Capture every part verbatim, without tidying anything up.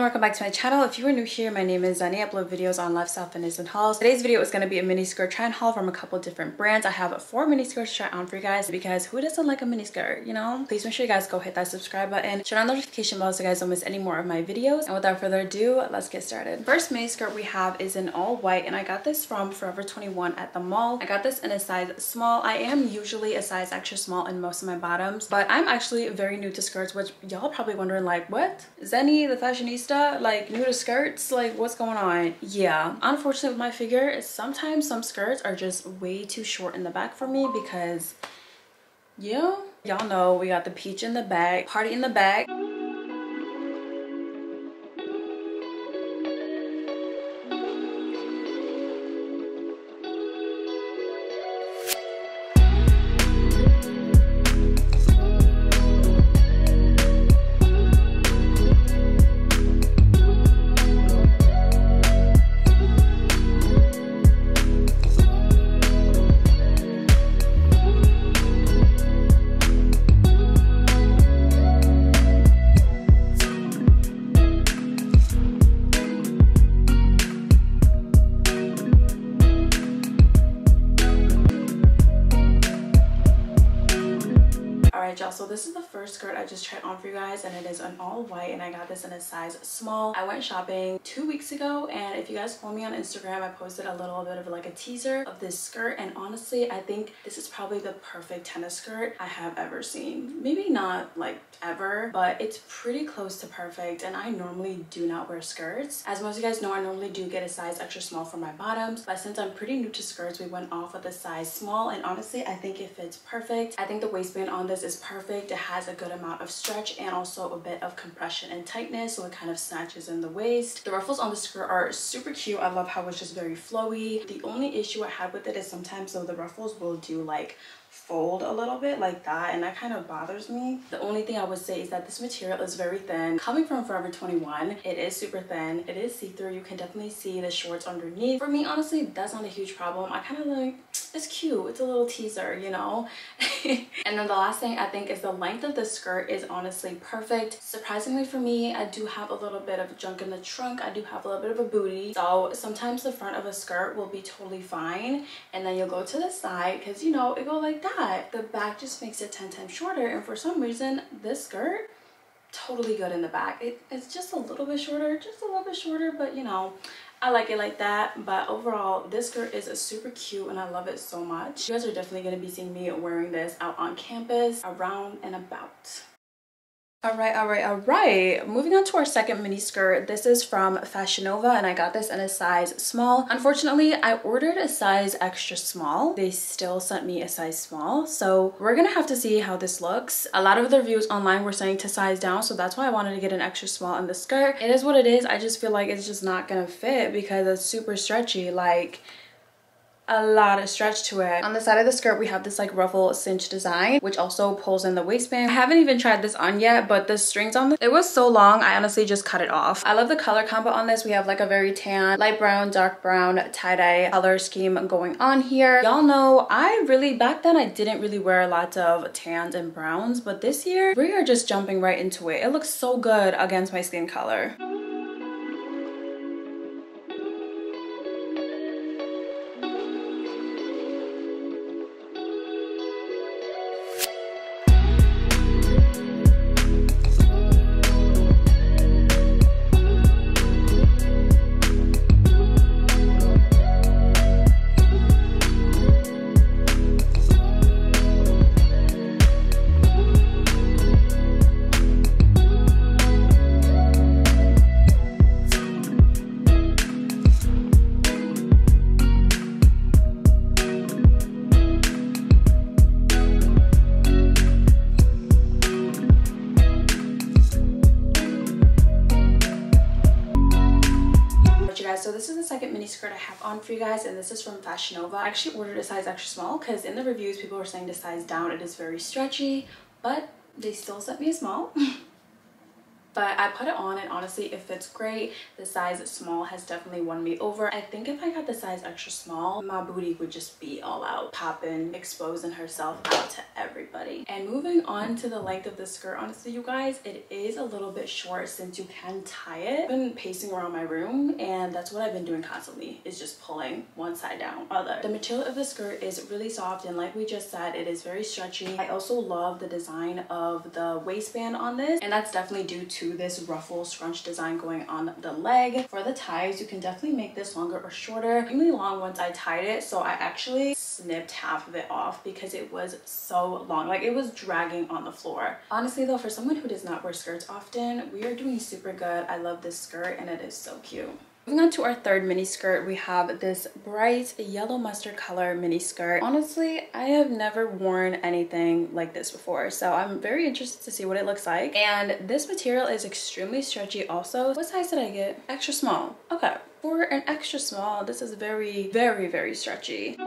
Welcome, welcome back to my channel. If you are new here, my name is Zenny. I upload videos on lifestyle, fitness, and hauls. Today's video is going to be a mini skirt try and haul from a couple different brands. I have four mini skirts to try on for you guys because who doesn't like a mini skirt, you know? Please make sure you guys go hit that subscribe button, turn on the notification bell so you guys don't miss any more of my videos. And without further ado, let's get started. First mini skirt we have is an all white, and I got this from Forever twenty-one at the mall. I got this in a size small. I am usually a size extra small in most of my bottoms, but I'm actually very new to skirts, which y'all probably wondering like, what? Zenny, the fashion like new to skirts, like what's going on? Yeah, unfortunately with my figure, sometimes some skirts are just way too short in the back for me because, yeah, y'all know we got the peach in the back, party in the back. So this is the first skirt I just tried on for you guys, and it is an all white, and I got this in a size small. I went shopping two weeks ago, and if you guys follow me on Instagram, I posted a little bit of like a teaser of this skirt, and honestly I think this is probably the perfect tennis skirt I have ever seen. Maybe not like ever, but it's pretty close to perfect. And I normally do not wear skirts. As most of you guys know, I normally do get a size extra small for my bottoms, but since I'm pretty new to skirts, we went off with a size small, and honestly I think it fits perfect. I think the waistband on this is perfect. Perfect. It has a good amount of stretch and also a bit of compression and tightness, so it kind of snatches in the waist. The ruffles on the skirt are super cute. I love how it's just very flowy. The only issue I had with it is sometimes though the ruffles will do like fold a little bit like that, and that kind of bothers me. The only thing I would say is that this material is very thin. Coming from Forever twenty-one, it is super thin. It is see-through. You can definitely see the shorts underneath. For me, honestly, that's not a huge problem. I kind of like, it's cute. It's a little teaser, you know? And then the last thing I think is the length of the skirt is honestly perfect. Surprisingly for me, I do have a little bit of junk in the trunk. I do have a little bit of a booty. So sometimes the front of a skirt will be totally fine, and then you'll go to the side because, you know, it go like that. The back just makes it ten times shorter, and for some reason this skirt totally good in the back. It, it's just a little bit shorter, just a little bit shorter, but you know, I like it like that. But overall, this skirt is a super cute, and I love it so much. You guys are definitely going to be seeing me wearing this out on campus, around and about. All right, all right, all right. Moving on to our second mini skirt. This is from Fashion Nova, and I got this in a size small. Unfortunately, I ordered a size extra small. They still sent me a size small, so we're gonna have to see how this looks. A lot of the reviews online were saying to size down, so that's why I wanted to get an extra small in the skirt. It is what it is. I just feel like it's just not gonna fit because it's super stretchy. Like, a lot of stretch to it. On the side of the skirt, we have this like ruffle cinch design, which also pulls in the waistband. I haven't even tried this on yet, but the strings on this, it was so long, I honestly just cut it off. I love the color combo on this. We have like a very tan, light brown, dark brown, tie-dye color scheme going on here. Y'all know I really, back then I didn't really wear lots of tans and browns, but this year we are just jumping right into it. It looks so good against my skin color. So this is the second mini skirt I have on for you guys, and this is from Fashion Nova. I actually ordered a size extra small because in the reviews people were saying to size down. It is very stretchy, but they still sent me a small. but I put it on and honestly it fits great. The size small has definitely won me over. I think if I got the size extra small, my booty would just be all out popping, exposing herself out to everybody. And moving on to the length of the skirt, honestly you guys, it is a little bit short since you can tie it. I've been pacing around my room and that's what I've been doing constantly, is just pulling one side down other. The material of the skirt is really soft and like we just said, it is very stretchy. I also love the design of the waistband on this, and that's definitely due to this ruffle scrunch design going on the leg. For the ties, you can definitely make this longer or shorter. Extremely long once I tied it, so I actually snipped half of it off because it was so long, like it was dragging on the floor. Honestly though, for someone who does not wear skirts often, we are doing super good. I love this skirt and it is so cute. Moving on to our third mini skirt, we have this bright yellow mustard color mini skirt. Honestly, I have never worn anything like this before, so I'm very interested to see what it looks like. And this material is extremely stretchy also. What size did I get? Extra small. Okay. For an extra small, this is very, very, very stretchy.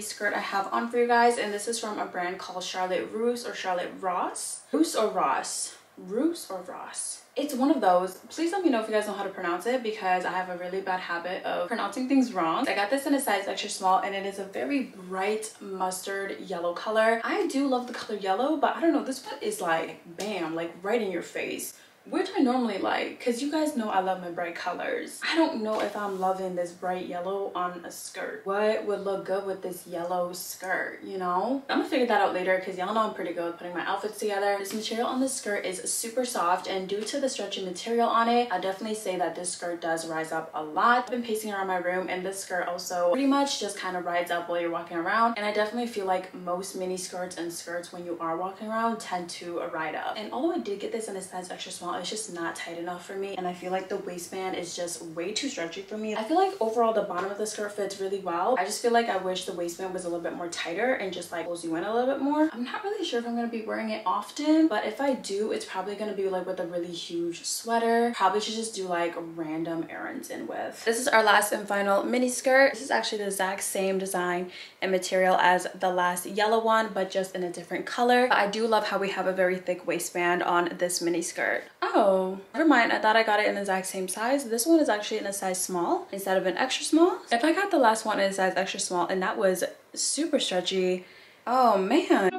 Skirt I have on for you guys, and this is from a brand called Charlotte Russe or Charlotte Ross. Russe or Ross? Russe or Ross? It's one of those. Please let me know if you guys know how to pronounce it because I have a really bad habit of pronouncing things wrong. I got this in a size extra small and it is a very bright mustard yellow color. I do love the color yellow, but I don't know, this one is like bam, like right in your face, which I normally like because you guys know I love my bright colors. I don't know if I'm loving this bright yellow on a skirt. What would look good with this yellow skirt, you know? I'm gonna figure that out later because y'all know I'm pretty good with putting my outfits together. This material on this skirt is super soft, and due to the stretchy material on it, I definitely say that this skirt does rise up a lot. I've been pacing around my room and this skirt also pretty much just kind of rides up while you're walking around, and I definitely feel like most mini skirts and skirts when you are walking around tend to ride up. And although I did get this in a size extra small, it's just not tight enough for me, and I feel like the waistband is just way too stretchy for me. I feel like overall the bottom of the skirt fits really well. I just feel like I wish the waistband was a little bit more tighter and just like pulls you in a little bit more. I'm not really sure if I'm gonna be wearing it often, but if I do, it's probably gonna be like with a really huge sweater. Probably should just do like random errands in with. This is our last and final mini skirt. This is actually the exact same design and material as the last yellow one, but just in a different color. I do love how we have a very thick waistband on this mini skirt. Oh, never mind. I thought I got it in the exact same size. This one is actually in a size small instead of an extra small. If I got the last one in a size extra small, and that was super stretchy. Oh man.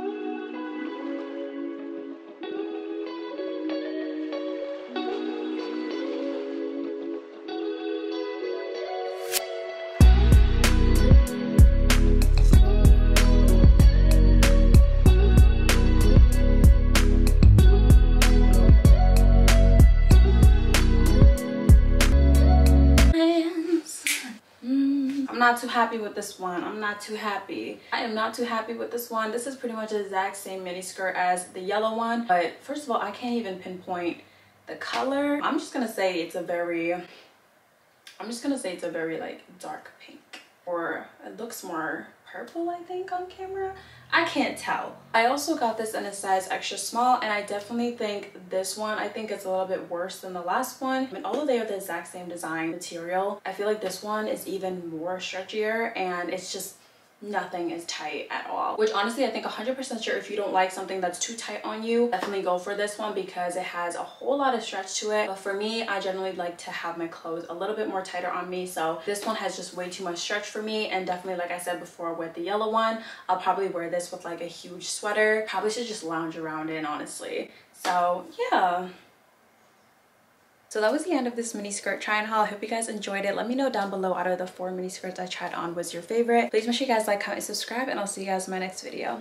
Not too happy with this one. I'm not too happy. I am not too happy with this one. This is pretty much the exact same mini skirt as the yellow one, but first of all, I can't even pinpoint the color. I'm just gonna say it's a very, I'm just gonna say it's a very like dark pink, or it looks more purple I think on camera. I can't tell. I also got this in a size extra small, and I definitely think this one, I think it's a little bit worse than the last one. I mean, although they are the exact same design material, I feel like this one is even more stretchier, and it's just nothing is tight at all, which honestly I think one hundred percent sure if you don't like something that's too tight on you, definitely go for this one because it has a whole lot of stretch to it. But for me, I generally like to have my clothes a little bit more tighter on me, so this one has just way too much stretch for me. And definitely, like I said before with the yellow one, I'll probably wear this with like a huge sweater. Probably should just lounge around in honestly. So yeah, So that was the end of this mini skirt try on haul. I hope you guys enjoyed it. Let me know down below, out of the four mini skirts I tried on, was your favorite. Please make sure you guys like, comment, and subscribe, and I'll see you guys in my next video.